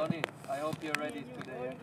Donny, I hope you're ready today. Hey!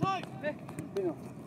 Time! Hey!